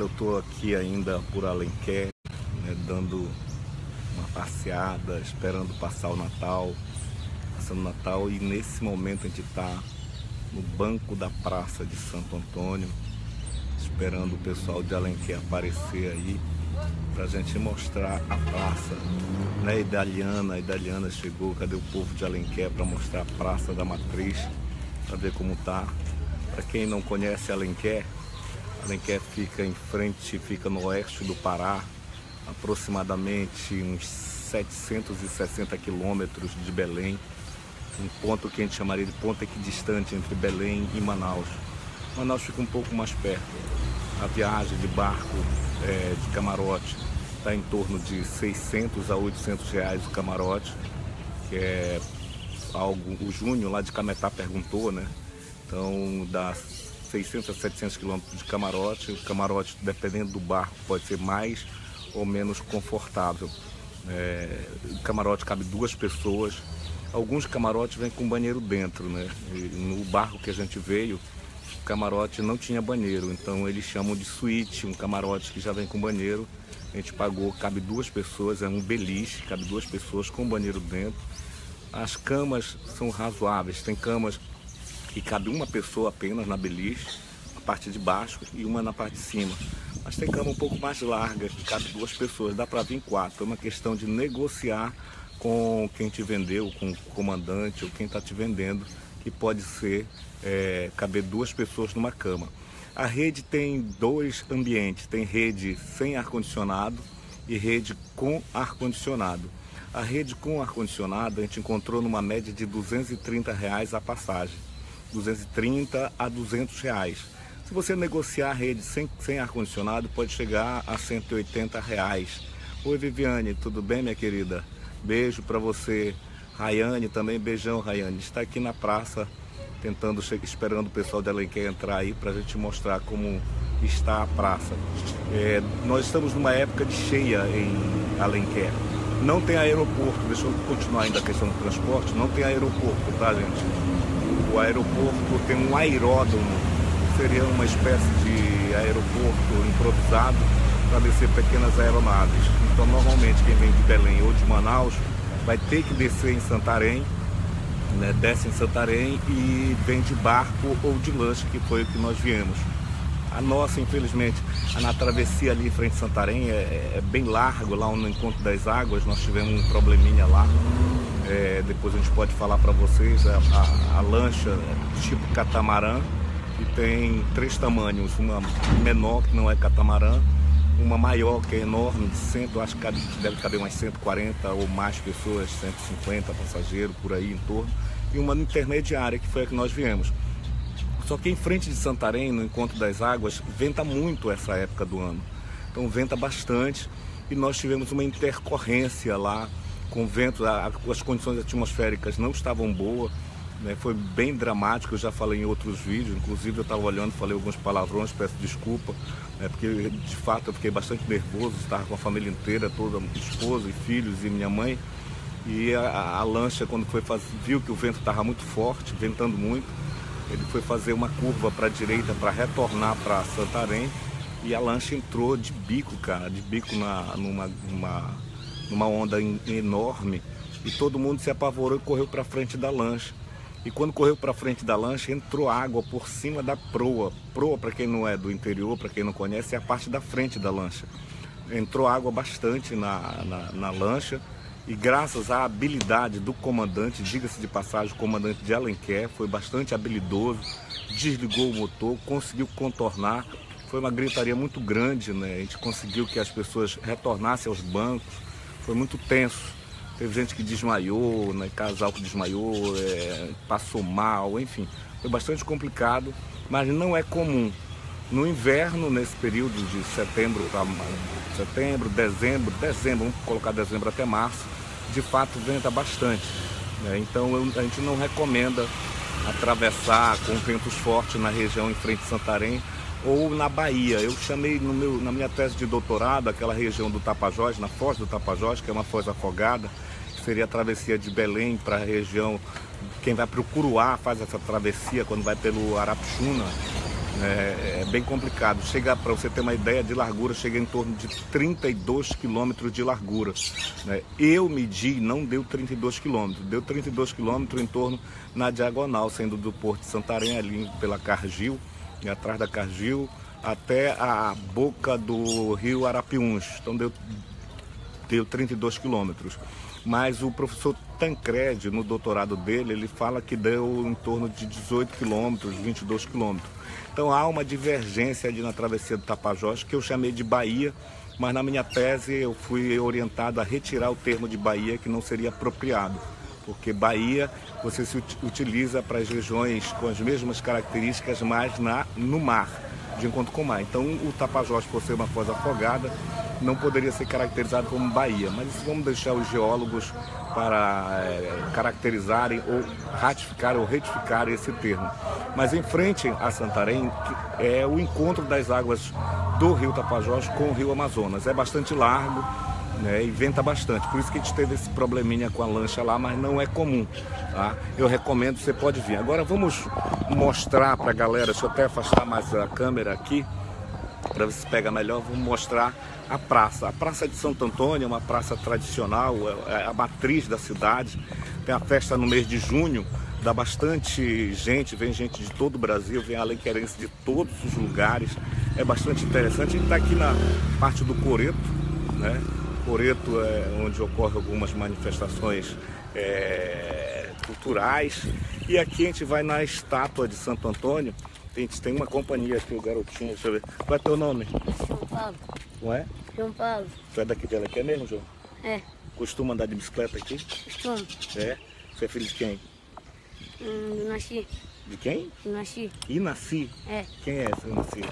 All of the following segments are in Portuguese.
Cara, eu tô aqui ainda por Alenquer, né, dando uma passeada, esperando passar o Natal, passando o Natal, e nesse momento a gente tá no banco da Praça de Santo Antônio, esperando o pessoal de Alenquer aparecer aí, pra gente mostrar a praça, né? A Idaliana chegou, cadê o povo de Alenquer para mostrar a Praça da Matriz, para ver como tá. Para quem não conhece Alenquer, Alenquer fica em frente, fica no oeste do Pará, aproximadamente uns 760 quilômetros de Belém, um ponto que a gente chamaria de ponto equidistante entre Belém e Manaus. Manaus fica um pouco mais perto. A viagem de barco, de camarote, está em torno de 600 a 800 reais o camarote, que é algo, o Júnior lá de Cametá perguntou, né? Então dá 600 a 700 quilômetros de camarote. O camarote, dependendo do barco, pode ser mais ou menos confortável. O camarote cabe duas pessoas. Alguns camarotes vêm com banheiro dentro, né? E no barco que a gente veio, o camarote não tinha banheiro, então eles chamam de suíte, um camarote que já vem com banheiro. A gente pagou, cabe duas pessoas, é um beliche, cabe duas pessoas com banheiro dentro. As camas são razoáveis, tem camas que cabe uma pessoa apenas na beliche, a parte de baixo, e uma na parte de cima. Mas tem cama um pouco mais larga, que cabe duas pessoas, dá para vir quatro. É uma questão de negociar com quem te vendeu, com o comandante ou quem está te vendendo, que pode ser caber duas pessoas numa cama. A rede tem dois ambientes, tem rede sem ar-condicionado e rede com ar-condicionado. A rede com ar-condicionado a gente encontrou numa média de R$230 a passagem. R$230 a R$200. Se você negociar a rede sem ar-condicionado, pode chegar a R$180. Oi, Viviane, tudo bem, minha querida? Beijo para você. Rayane também, beijão, Rayane. Está aqui na praça, tentando, esperando o pessoal de Alenquer entrar aí para a gente mostrar como está a praça. Nós estamos numa época de cheia em Alenquer. Não tem aeroporto, deixa eu continuar ainda a questão do transporte. Não tem aeroporto, tá, gente? O aeroporto tem um aeródromo, seria uma espécie de aeroporto improvisado para descer pequenas aeronaves. Então, normalmente, quem vem de Belém ou de Manaus vai ter que descer em Santarém, né? Desce em Santarém e vem de barco ou de lancha, que foi o que nós viemos. A nossa, infelizmente, na travessia ali em frente a Santarém é bem largo, lá no Encontro das Águas, nós tivemos um probleminha lá. Depois a gente pode falar para vocês. A lancha é tipo catamarã e tem três tamanhos, uma menor que não é catamarã, uma maior que é enorme, de acho que deve caber umas 140 ou mais pessoas, 150 passageiros por aí em torno, e uma intermediária, que foi a que nós viemos. Só que em frente de Santarém, no Encontro das Águas, venta muito essa época do ano, então venta bastante, e nós tivemos uma intercorrência lá com vento, as condições atmosféricas não estavam boas, né? Foi bem dramático, eu já falei em outros vídeos, inclusive eu estava olhando, falei alguns palavrões, peço desculpa, né? Porque de fato eu fiquei bastante nervoso, estava com a família inteira, toda, esposa e filhos e minha mãe, e a lancha, quando foi viu que o vento estava muito forte, ventando muito, ele foi fazer uma curva para a direita para retornar para Santarém, e a lancha entrou de bico, cara, de bico numa onda enorme, e todo mundo se apavorou e correu para frente da lancha. E quando correu para frente da lancha, entrou água por cima da proa. Proa, para quem não é do interior, para quem não conhece, é a parte da frente da lancha. Entrou água bastante na lancha, e graças à habilidade do comandante, diga-se de passagem, o comandante de Alenquer foi bastante habilidoso, desligou o motor, conseguiu contornar. Foi uma gritaria muito grande, né? A gente conseguiu que as pessoas retornassem aos bancos. Foi muito tenso, teve gente que desmaiou, né? Casal que desmaiou, passou mal, enfim, foi bastante complicado, mas não é comum. No inverno, nesse período de setembro, vamos colocar dezembro até março, de fato venta bastante, né? Então a gente não recomenda atravessar com ventos fortes na região em frente a Santarém, ou na Bahia. Eu chamei na minha tese de doutorado aquela região do Tapajós, na foz do Tapajós, que é uma foz afogada, que seria a travessia de Belém para a região, quem vai para o Curuá faz essa travessia quando vai pelo Arapixuna, É bem complicado. Chega, para você ter uma ideia de largura, chega em torno de 32 quilômetros de largura, né? Eu medi, não deu 32 quilômetros, deu 32 quilômetros em torno na diagonal, saindo do Porto de Santarém, ali pela Cargill, e atrás da Cargill, até a boca do rio Arapiuns. Então deu 32 quilômetros. Mas o professor Tancredi, no doutorado dele, ele fala que deu em torno de 18 quilômetros, 22 quilômetros. Então há uma divergência ali na travessia do Tapajós, que eu chamei de Bahia, mas na minha tese eu fui orientado a retirar o termo de Bahia, que não seria apropriado, porque Bahia você se utiliza para as regiões com as mesmas características, mas no mar, de encontro com o mar. Então o Tapajós, por ser uma coisa afogada, não poderia ser caracterizado como Bahia, mas isso vamos deixar os geólogos para caracterizarem ou ratificar ou retificar esse termo. Mas em frente a Santarém é o encontro das águas do rio Tapajós com o rio Amazonas. É bastante largo, né, e venta bastante, por isso que a gente teve esse probleminha com a lancha lá, mas não é comum, tá? Eu recomendo, você pode vir. Agora vamos mostrar para a galera, deixa eu até afastar mais a câmera aqui, para ver se pega melhor. Vou mostrar a praça. A Praça de Santo Antônio é uma praça tradicional, é a matriz da cidade. Tem a festa no mês de junho, dá bastante gente, vem gente de todo o Brasil, vem alenquerense de todos os lugares. É bastante interessante. A gente está aqui na parte do Coreto, né? Coreto é onde ocorrem algumas manifestações culturais. E aqui a gente vai na estátua de Santo Antônio. Tem uma companhia aqui, o garotinho, deixa eu ver. Qual é teu nome? João Paulo. Não é? João Paulo. Tu é daqui de Alequém mesmo, João? É. Costuma andar de bicicleta aqui? Costuma. É? Você é filho de quem? Do Inaci. De quem? Inaci. Inaci? É. Quem é esse Inaci?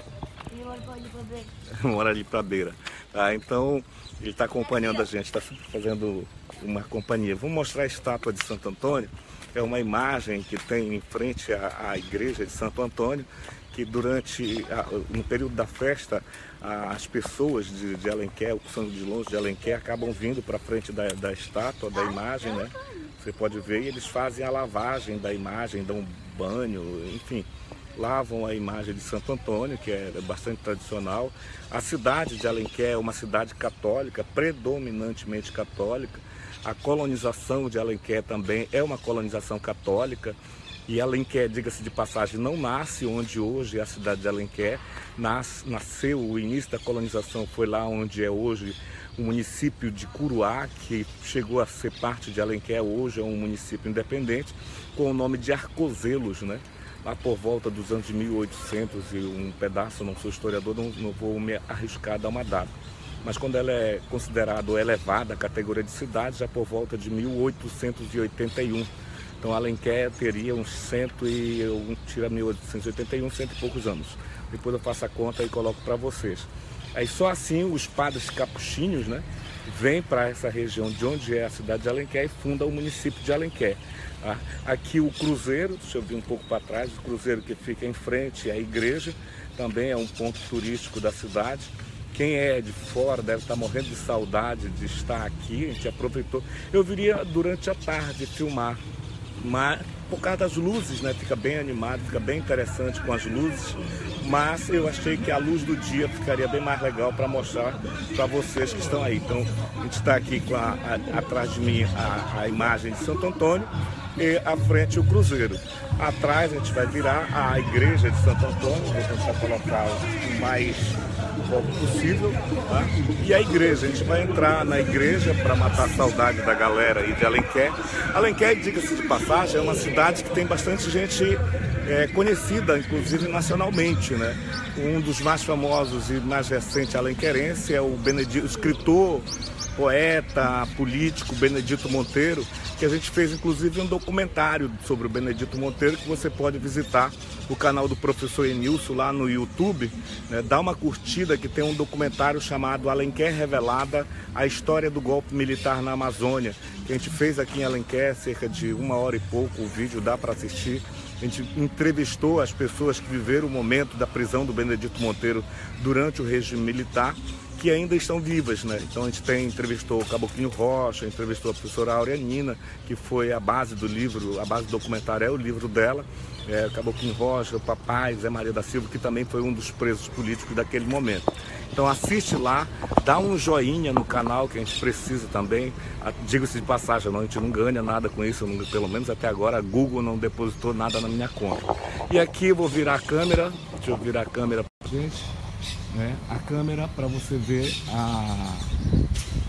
Ele mora ali pra beira. Mora ali pra beira. Tá, então ele tá acompanhando a gente, tá fazendo uma companhia. Vamos mostrar a estátua de Santo Antônio. É uma imagem que tem em frente à igreja de Santo Antônio, que durante no período da festa, as pessoas de Alenquer, o que são de longe de Alenquer, acabam vindo para frente da estátua, da imagem, né? Você pode ver, e eles fazem a lavagem da imagem, dão um banho, enfim, lavam a imagem de Santo Antônio, que é bastante tradicional. A cidade de Alenquer é uma cidade católica, predominantemente católica. A colonização de Alenquer também é uma colonização católica, e Alenquer, diga-se de passagem, não nasce onde hoje é a cidade de Alenquer. Nasceu, o início da colonização foi lá onde é hoje o município de Curuá, que chegou a ser parte de Alenquer, hoje é um município independente, com o nome de Arcozelos, né? Lá por volta dos anos de 1800 e um pedaço, não sou historiador, não vou me arriscar a dar uma data. Mas quando ela é considerada ou elevada à categoria de cidade, já por volta de 1881. Então Alenquer teria uns tira 1881, cento e poucos anos. Depois eu faço a conta e coloco para vocês. Aí só assim os padres capuchinhos, né, vêm para essa região de onde é a cidade de Alenquer e fundam o município de Alenquer. Tá? Aqui o cruzeiro, deixa eu vir um pouco para trás, o cruzeiro que fica em frente à igreja, também é um ponto turístico da cidade. Quem é de fora deve estar morrendo de saudade de estar aqui, a gente aproveitou. Eu viria durante a tarde filmar, mas por causa das luzes, né? Fica bem animado, fica bem interessante com as luzes, mas eu achei que a luz do dia ficaria bem mais legal para mostrar para vocês que estão aí. Então, a gente está aqui com atrás de mim a imagem de Santo Antônio e à frente o cruzeiro. Atrás a gente vai virar a igreja de Santo Antônio, vou tentar colocar o mais possível, tá? E a igreja, a gente vai entrar na igreja para matar a saudade da galera aí de Alenquer. Alenquer, diga-se de passagem, é uma cidade que tem bastante gente conhecida, inclusive nacionalmente, né? Um dos mais famosos e mais recente alenquerense é o escritor, poeta, político Benedito Monteiro, que a gente fez inclusive um documentário sobre o Benedito Monteiro, que você pode visitar o canal do professor Enilson lá no YouTube, né? Dá uma curtida que tem um documentário chamado Alenquer Revelada, a história do golpe militar na Amazônia, que a gente fez aqui em Alenquer, cerca de 1 hora e pouco o vídeo, dá para assistir. A gente entrevistou as pessoas que viveram o momento da prisão do Benedito Monteiro durante o regime militar que ainda estão vivas, né? Então a gente entrevistou o Caboclinho Rocha, entrevistou a professora Áurea Nina, que foi a base do livro, a base do documentário é o livro dela, Caboclinho Rocha, o papai, Zé Maria da Silva, que também foi um dos presos políticos daquele momento. Então assiste lá, dá um joinha no canal, que a gente precisa também. Digo-se de passagem, a gente não ganha nada com isso, pelo menos até agora a Google não depositou nada na minha conta. E aqui eu vou virar a câmera, deixa eu virar a câmera pra gente, né? A câmera para você ver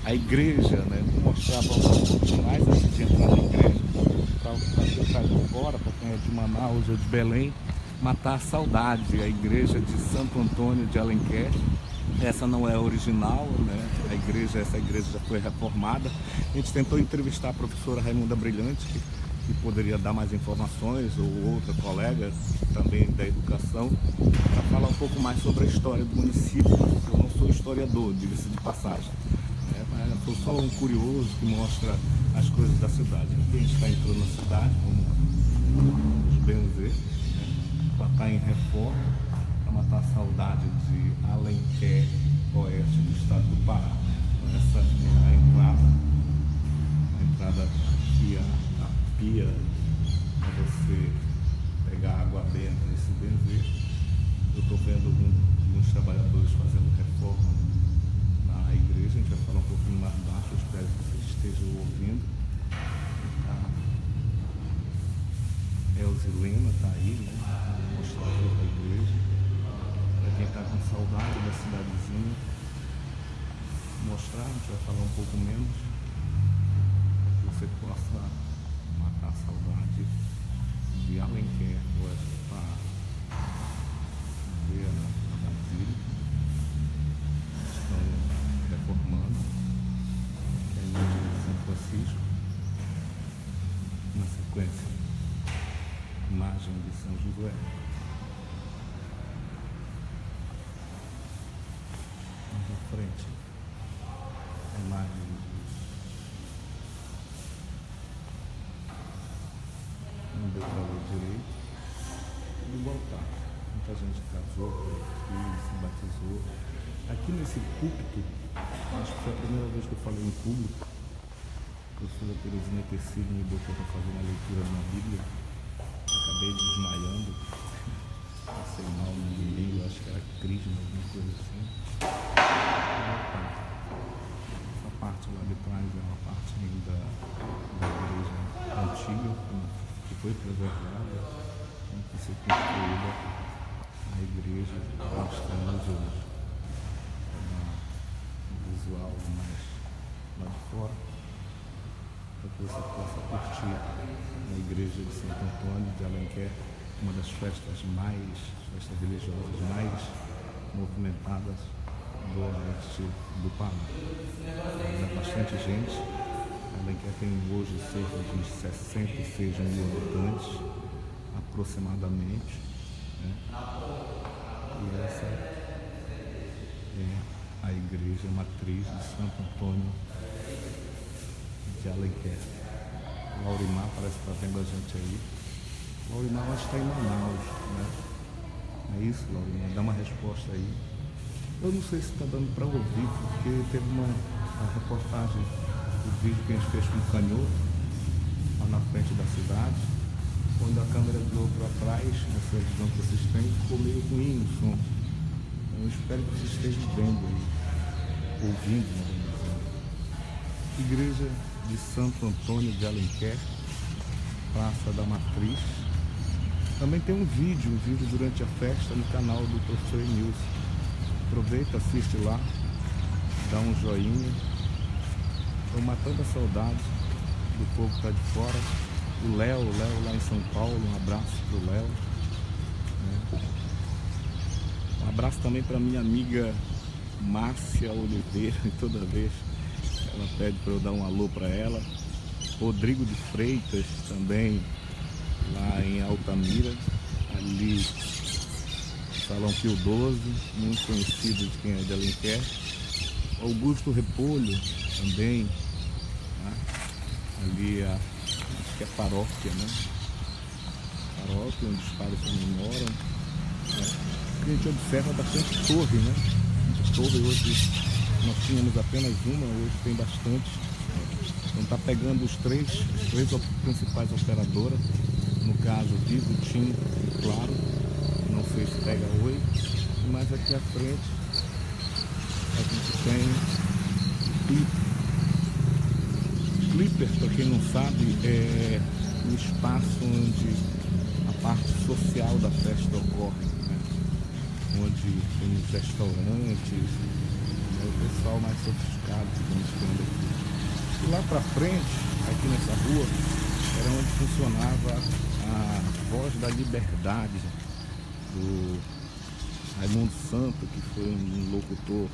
a igreja, né? Vou mostrar para vocês um pouco mais antes de entrar na igreja, para quem está de fora, para quem é de Manaus ou de Belém, matar a saudade, a igreja de Santo Antônio de Alenquer. Essa não é a original, né? A igreja, essa igreja já foi reformada. A gente tentou entrevistar a professora Raimunda Brilhante, que poderia dar mais informações, ou outra colega também da educação, para falar um pouco mais sobre a história do município. Eu não sou historiador, diga-se de passagem, né? Mas eu sou só um curioso que mostra as coisas da cidade. Aqui a gente está entrando na cidade, vamos bem dizer, né? Ela está em reforma, matar a saudade de Alenquer, oeste do estado do Pará. Então, essa é a entrada aqui, a pia, para você pegar água benta e se benzer. Eu estou vendo alguns trabalhadores fazendo reforma na igreja, a gente vai falar um pouquinho mais baixo, eu espero que vocês estejam ouvindo. A Elzilema está aí, né? Vou mostrar a igreja. Quem está com saudade da cidadezinha, mostrar, a gente vai falar um pouco menos, para que você possa matar a saudade de Alenquer, hoje, para ver a Basílica. Estão reformando, que é a igreja de São Francisco, na sequência, imagem de São Josué. Frente, a imagem não deu para ler direito, do Baltar. Muita gente casou, se batizou. Aqui nesse púlpito, acho que foi a primeira vez que eu falei em público, a professora Terezinha Terceiro me botou para fazer uma leitura na Bíblia, acabei desmaiando, passei mal no meio, acho que era crisma, alguma coisa assim. Essa parte lá de trás é uma parte ainda da igreja antiga, que foi preservada, em que se construída a igreja que estamos hoje. Um visual mais lá de fora, para que você possa curtir a igreja de Santo Antônio de Alenquer, uma das festas religiosas mais movimentadas do oeste do Pará. É bastante gente. Alenquer tem hoje cerca de uns 66 mil habitantes, aproximadamente, né? E essa é a igreja matriz de Santo Antônio de Alenquer. Laurimar parece que está vendo a gente aí. Laurimar acho que está em Manaus, né? É isso, Laurimar? Dá uma resposta aí. Eu não sei se está dando para ouvir, porque teve uma reportagem, um vídeo que a gente fez com o canhoto, lá na frente da cidade, quando a câmera virou para trás, nessa visão que vocês têm, ficou meio ruim o som. Eu espero que vocês estejam vendo aí, ouvindo, na verdade. Igreja de Santo Antônio de Alenquer, Praça da Matriz. Também tem um vídeo durante a festa no canal do professor Emilson. Aproveita, assiste lá, dá um joinha. Estou matando a saudade do povo que está de fora. O Léo lá em São Paulo, um abraço pro Léo, né? Um abraço também para minha amiga Márcia Oliveira, e toda vez ela pede para eu dar um alô para ela. Rodrigo de Freitas também, lá em Altamira, ali Salão Pio XII, muito conhecido de quem é de Alenquer. Augusto Repolho também, né? Ali acho que é a paróquia, né? Paróquia, onde os padres também moram, né? A gente observa bastante torre, né? A torre hoje nós tínhamos apenas uma, hoje tem bastante. Então está pegando as três principais operadoras, no caso Vivo, TIM e Claro, não sei se pega Oi, mas aqui à frente a gente tem o Clipper, para quem não sabe, é um espaço onde a parte social da festa ocorre, né? Onde tem os restaurantes, né? O pessoal mais sofisticado que nós temos aqui. E lá para frente, aqui nessa rua, era onde funcionava a Voz da Liberdade do Raimundo Santo, que foi um locutor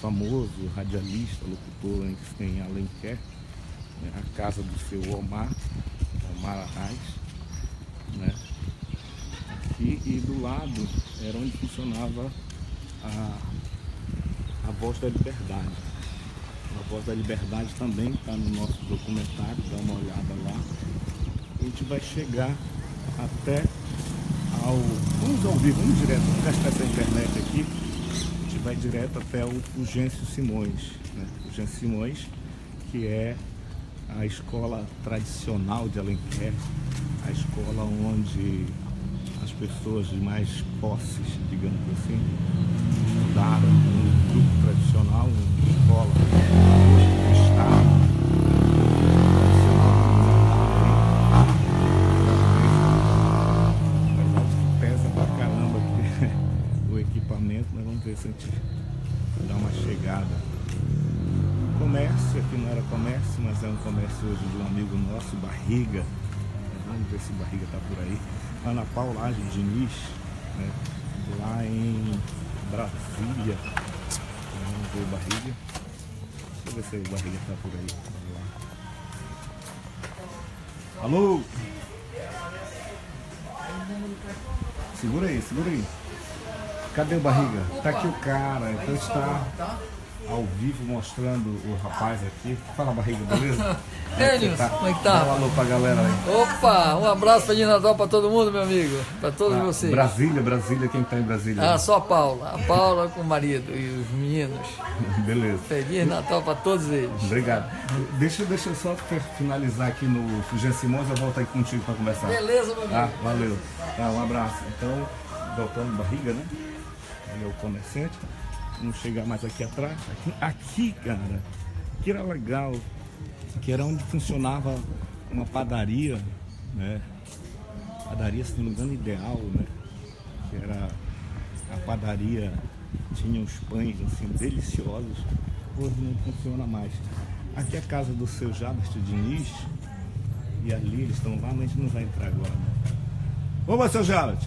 famoso, radialista, locutor em Alenquer, né? A casa do seu Omar Arraes, né? Aqui, e do lado era onde funcionava a Voz da Liberdade. A Voz da Liberdade também está no nosso documentário, dá uma olhada lá. A gente vai chegar até ao... Vamos ao vivo, vamos direto, vamos gastar essa internet aqui. A gente vai direto até o Fulgêncio Simões, né? Fulgêncio Simões, que é a escola tradicional de Alenquer, a escola onde as pessoas de mais posses, digamos assim, estudaram um grupo tradicional, uma escola do Estado. Pesa pra caramba o equipamento, mas vamos ver se a gente dá uma chegada. Comércio, aqui não era comércio, mas é um comércio hoje de um amigo nosso, Barriga. Vamos ver se Barriga tá por aí. Ana Paula Ágil Diniz, né? Lá em Brasília. Vamos ver o Barriga. Deixa eu ver se o Barriga tá por aí. Lá. Alô? Segura aí, segura aí. Cadê o Barriga? Tá aqui o cara, então está ao vivo mostrando o rapaz aqui. Fala, Barriga, beleza? Dênis, como é que tá? Dá um alô pra galera aí. Opa, um abraço pra Dinadó, pra todo mundo, meu amigo. Pra todos vocês. Brasília, quem tá em Brasília? Ah, né? Só a Paula. A Paula com o marido e os meninos. Beleza. Feliz Natal pra todos eles. Obrigado. Deixa eu só finalizar aqui no Fulgêncio Simões, eu volto aí contigo pra conversar. Beleza, meu amigo. Ah, valeu. Tá, um abraço. Então, voltando Barriga, né? Ele é o comerciante. Vamos chegar mais aqui atrás. Aqui, cara, que era legal, que era onde funcionava uma padaria, né? Padaria, se não me engano, Ideal, né? Que era a padaria, tinha uns pães assim deliciosos. Hoje não funciona mais. Aqui é a casa do seu Jabert Diniz, e ali eles estão lá, mas a gente não vai entrar agora. Opa, seu Jabert,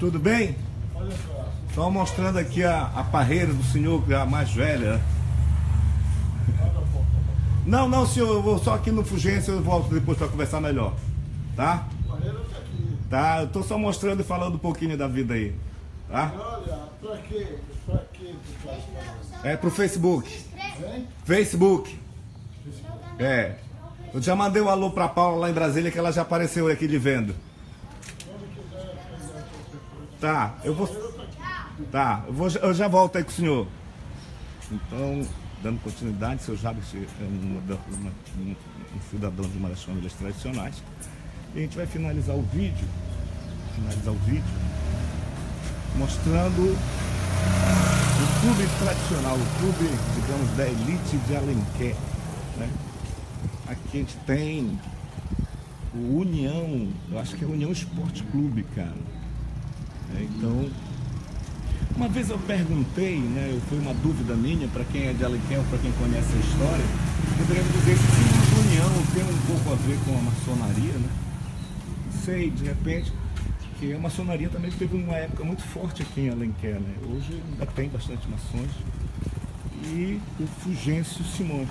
tudo bem? Olha só. Só mostrando aqui a parreira do senhor, que é a mais velha. Não, não, senhor, eu vou só aqui no Fulgêncio, eu volto depois para conversar melhor. Tá? Tá, eu tô só mostrando e falando um pouquinho da vida aí. Tá? Olha, pra quê tu faz pra nós? É pro Facebook. Hein? Facebook. É. Eu já mandei um alô pra Paula lá em Brasília, que ela já apareceu aqui de vendo. Tá, eu vou... Tá, eu já volto aí com o senhor. Então, dando continuidade, o seu Jabert é um cidadão de uma das famílias tradicionais. E a gente vai finalizar o vídeo, mostrando o clube tradicional, o clube, digamos, da elite de Alenquer, né? Aqui a gente tem o União, eu acho que é o União Esporte Clube, cara. É, então... Uma vez eu perguntei, né, foi uma dúvida minha, para quem é de Alenquer ou para quem conhece a história, poderíamos dizer se a União tem um pouco a ver com a maçonaria, né? Não sei, de repente, que a maçonaria também teve uma época muito forte aqui em Alenquer, né? Hoje ainda tem bastante maçons. E o Fulgêncio Simões.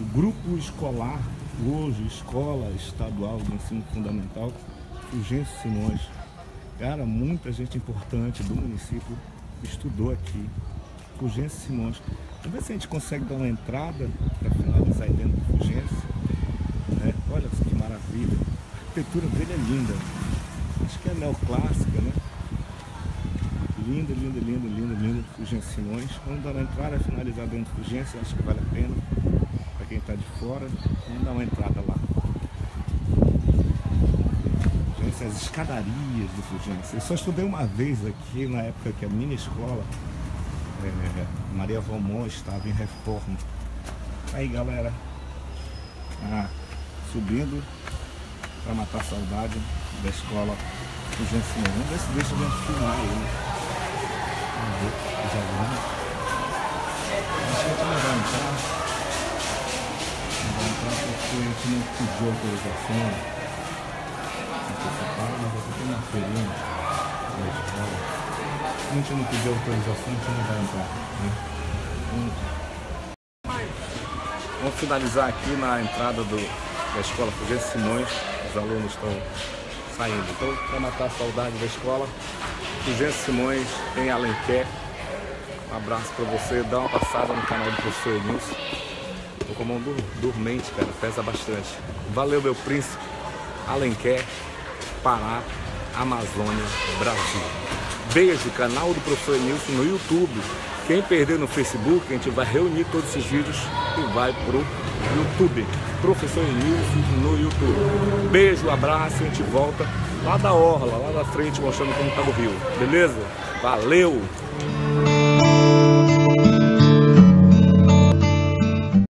O grupo escolar, hoje, Escola Estadual de Ensino Fundamental, Fulgêncio Simões. Cara, muita gente importante do município estudou aqui. Fulgêncio Simões. Vamos ver se a gente consegue dar uma entrada para finalizar aí dentro do Fulgêncio. Né? Olha que maravilha. A arquitetura dele é linda. Acho que é neoclássica, né? linda, linda, linda, linda, linda, Fulgêncio Simões. Vamos dar uma entrada, finalizar dentro do Fulgêncio, acho que vale a pena para quem está de fora. Vamos dar uma entrada lá. Fulgêncio, as escadarias do Fulgêncio. Eu só estudei uma vez aqui, na época que a minha escola, Maria Valmont, estava em reforma. Aí, galera, subindo para matar a saudade da escola Fulgêncio Simões. Vamos ver se deixa a gente filmar aí, né? Vamos ver, já vamos. Deixa eu levantar. Levantar porque a gente não pediu autorização. Antecipada, vou ter uma feirinha da escola. Se a gente não pediu autorização, a gente não vai entrar, né? Vamos finalizar aqui na entrada da escola Fulgêncio Simões. Os alunos estão saindo. Então, para matar a saudade da escola, Fulgêncio Simões, em Alenquer. Um abraço para você. Dá uma passada no canal do professor Edilson. Tô com a mão dormente, cara. Pesa bastante. Valeu, meu príncipe. Alenquer, Pará, Amazônia, Brasil. Beijo, canal do professor Edilson no YouTube. Quem perder no Facebook, a gente vai reunir todos esses vídeos e vai pro YouTube. Professor Edilson no YouTube. Beijo, abraço, a gente volta lá da orla, lá da frente, mostrando como tá o rio. Beleza? Valeu!